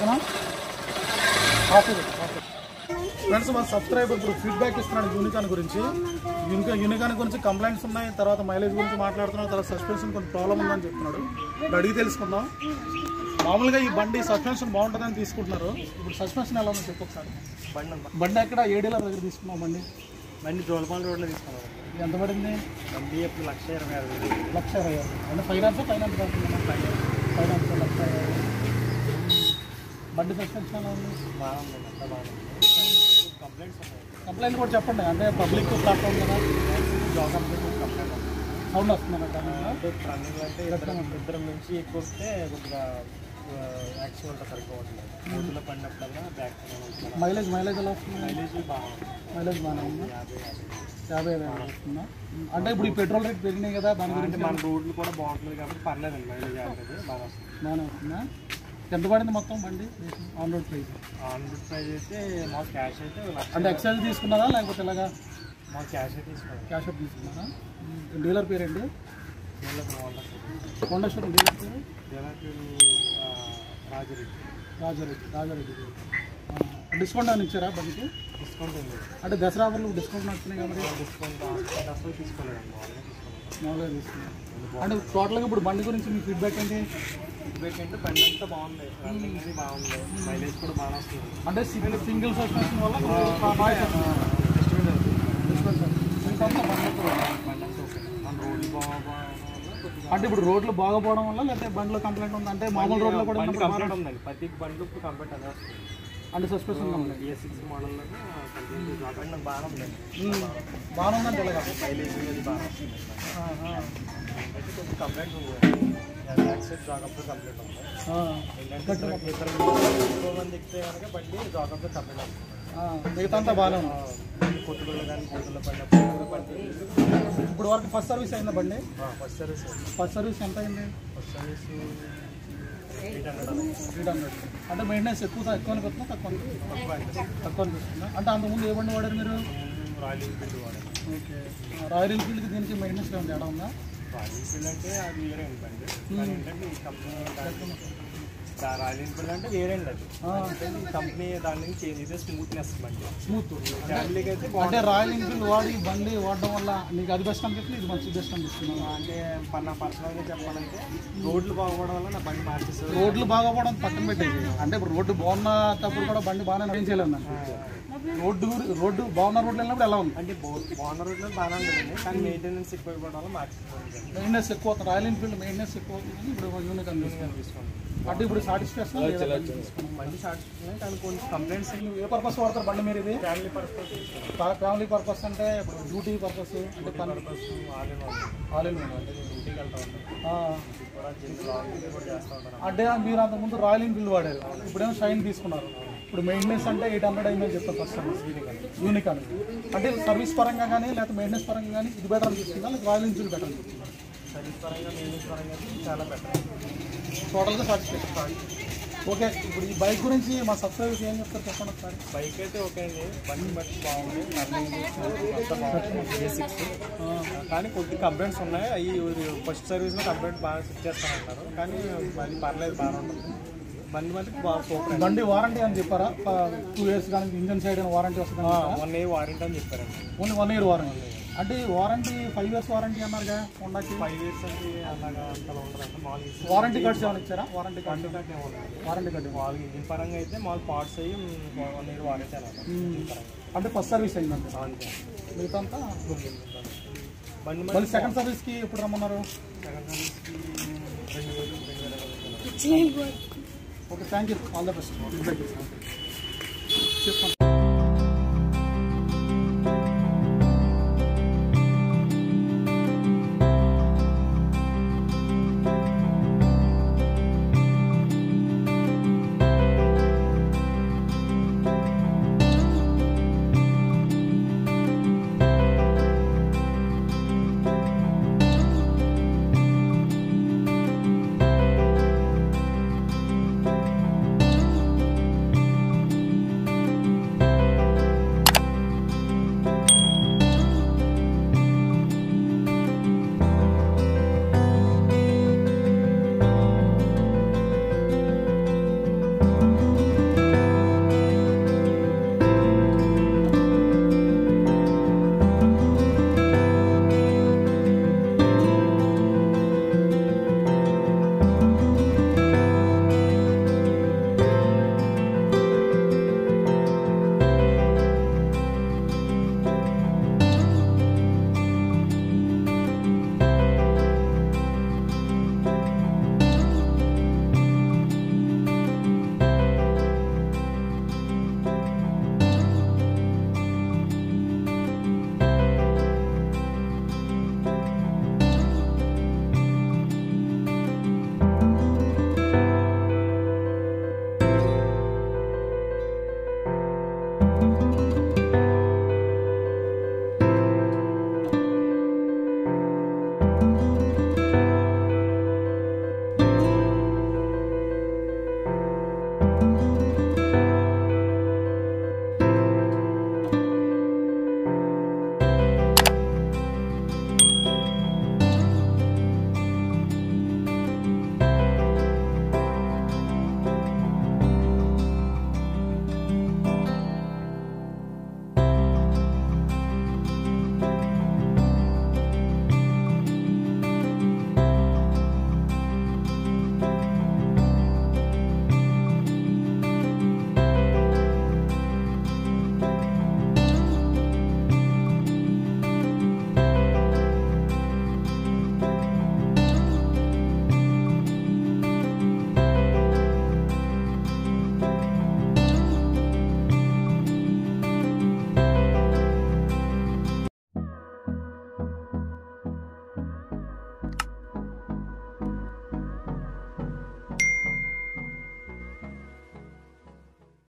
friends मैं subscriber feedback Unicorn complaints उन्नाई तरह मैलेज तरह सस्पेंशन कोई प्रॉब्लम अड़ी मामूल बंडी सस्पेंशन बहुत इन सस्पेंशन एला बंडी अगर ये डीलर दूसरा बंडी बंडी जोलपाल रोड एंत पड़े बंडी 1,20,000 1,20,000 फैनांस बंडी सस्पेंशन एला कंप्लेंट चपंडी अगर पब्लिक प्लाटा जॉब कंप्लेंट सौंड रनिंग इधर नीचे एक्वे एक्चुअल सरको पड़ने बैक मैलेज मैलेज मैलेज मैलेज याबे अटे इप्पुडु पेट्रोल रेट पेरिगिंदि कदा दानि मन रोड बहुत पर्लेदंडि मैलेज याबे ఎంత పడింది మొత్తం బండి ఆన్ రోడ్ ప్రైస్ అయితే మా క్యాష్ అయితే అంటే ఎక్సైజ్ తీసుకున్నారా లేకపోతే ఇలాగా మా క్యాష్ అయితే తీసుకున్నారా క్యాష్ అప్ తీసుకున్నారా డీలర్ పేరు ఏంటి కొండశూర్ డీలర్ పేరు రాజరెడ్డి డిస్కౌంట్ అని ఇచ్చారా బండికి డిస్కౌంట్ ఉంది అంటే దసరా ఆఫర్లు డిస్కౌంట్ నచ్చనే కాబట్టి డిస్కౌంట్ అసలు తీసుకోలేదండి మామూలుగా తీసుకున్నాను అంటే టోటల్ గా ఇప్పుడు బండి గురించి మీ ఫీడ్‌బ్యాక్ ఏంటి ఫీడ్‌బ్యాక్ బండి అంతా బాగుంది రన్నింగ్ అది బాగుంది మైలేజ్ కూడా బాగా వస్తుంది అంటే సింగిల్ సస్పెన్షన్ వల్ల నాయిస్ వస్తుంది డిస్కౌంట్ అంతా బండి ఓకే మన రోడ్ బాగా అంటే ఇప్పుడు రోడ్లు బాగపోవడం వల్ల లేకపోతే బండిలో కంప్లైంట్ ఉంది అంటే మామూలు రోడ్లో కూడా బండి కంప్లైంట్ ఉందండి ప్రతి బండిలో కంప్లైంట్ అలా వస్తుంది అంటే సస్పెన్షన్ కంప్లైంట్ A6 మోడల్ లో కంప్లైంట్ రావడం బాగా ఉంది బాగా ఉంది అంటే అలాగా మైలేజ్ అది బాగా వస్తుంది ఆ అంటే కొంచెం కంప్లైంట్ ఉంది యాక్సెస్ జాగప్ కంప్లైంట్ ఉంది ఆ అంటే పేపర్ లో మనం देखते हैं కదా బండి జాగప్ కంప్లైంట్ ఉంది ఆ మిగతాంతా బాగా ఉంది ఇప్పుడు వరకు ఫస్ట్ సర్వీస్ అయిన బండి ఫస్ట్ సర్వీస్ ఎంత అయింది ఫస్ట్ సర్వీస్ 800 అంటే మెయింటెనెన్స్ ఎక్కువ అనుకుంటున్నా తక్కువ అనుకుంటున్నా అంటే అంతకుముందు ఏ బండి వాడారు మీరు రాయల్ ఎన్ఫీల్డ్ వాడారు ఓకే రాయల్ ఎన్ఫీల్డ్కి దీనికి మెయింటెనెన్స్ ఏమైనా తేడా ఉందా రాయల్ ఎన్ఫీల్డ్ అంటే అది వేరే బండి కానీ ఏంటంటే ఈ కంపెనీ రాయల్ ఎన్ఫీల్డ్ అంటే వేరేండి అది కంపెనీ దాని నుంచి చేంజ్ చేసే స్మూత్నెస్ బండి స్మూత్ ఫ్యామిలీకి అయితే అంటే రాయల్ ఎన్ఫీల్డ్ వాడి బండి వాడడం వల్ల నీకు అది బెస్ట్ అనిపిస్తుంది ఇది మంచి బెస్ట్ అనిపిస్తుంది అంటే నా పర్సనల్గా చెప్పాలంటే రోడ్లు బాగోవడం వల్ల నా బండి మార్చేస్తుంది రోడ్లు బాగోవడం పక్కన పెట్టేది అంటే ఇప్పుడు రోడ్డు బాగున్నప్పుడు కూడా బండి బాగానే నడిపించాలన్నా రోడ్డు బాగున్న రోడ్లు వెళ్ళినప్పుడు ఎలా ఉంది అంటే బాగున్న రోడ్లు బాగానే ఉంటుంది కానీ మెయింటెనెన్స్ ఎక్కువ ఇవ్వడం వల్ల మార్చేస్తుంది మెయింటెనెన్స్ ఎక్కువ అవుతుంది రాయల్ ఎన్ఫీల్డ్ మెయింటెనెన్స్ ఎక్కువ అవుతుంది ఇప్పుడు యూనిక్ అనిపిస్తుంది అంటే ఇప్పుడు సాటిస్ఫాక్షన్ లేదు బండి సాటిస్ఫాక్షన్ కానీ కొంచెం కంప్లైంట్స్ ఏ పర్పస్ వాడతారు బండి మీరు ఇది ఫ్యామిలీ పర్పస్ అంటే ఇప్పుడు డ్యూటీ పర్పస్ అంటే పని పర్పస్ ఆల్ ఇన్ వన్ అంటే డ్యూటీకి వెళ్తా ఉంటాను అంటే మీరు అంతకుముందు రాయల్ ఎన్ఫీల్డ్ వాడారు ఇప్పుడేమో షైన్ తీసుకున్నారు ఇప్పుడు మెయింటెనెన్స్ అంటే 800 అయిందని చెప్తాను ఫస్ట్ సర్వీస్ యూనికాన్ అంటే సర్వీస్ పరంగా కానీ లేకపోతే మెయింటెనెన్స్ పరంగా కానీ ఇది బెటర్ అనిపిస్తుందా లేకపోతే రాయల్ ఎన్ఫీల్డ్ బెటర్ అనిపిస్తుందా సర్వీస్ పరంగా మెయింటెనెన్స్ పరంగా చాలా బెటర్ టోటల్గా సాటిస్ఫాక్షన్ ఓకే ఇప్పుడు ఈ బైక్ గురించి మా సబ్స్క్రైబర్స్ ఏం చెప్తారు చెప్పండి ఒకసారి బైక్ అయితే ఓకే అండి బండి బట్టి బాగుంది కానీ కొద్ది కంప్లైంట్స్ ఉన్నాయి అవి ఫస్ట్ సర్వీస్లో కంప్లైంట్ బాగా చెక్ చేస్తామంటారు కానీ అది పర్లేదు బాగా ఉంటుంది బండి మళ్ళీ బండి వారంటీ అని చెప్పారా 2 years కానీ ఇంజన్ సైడ్ వారంటీ వస్తుందా 1 year వారంటీ అని చెప్పారండి ఓన్లీ 1 year వారంటీ అంటే వారంటీ 5 years వారంటీ అన్నారు కదా హోండాకి 5 years అంటే అలాగా అంతలా ఉండదు మామూలు వారంటీ కార్డ్స్ ఏమైనా ఇచ్చారా వారంటీ కార్డు మామూలు ఇంజిన్ పరంగా అయితే మామూలు పార్ట్స్ అయ్యి 1 year వారంటీ అన్నారు అంటే ఫస్ట్ సర్వీస్ అయిందండి మిగతా అంతా బండి మళ్ళీ సెకండ్ సర్వీస్కి ఎప్పుడు రమ్మన్నారు సెకండ్ సర్వీస్కి okay thank you all the best చెప్పండి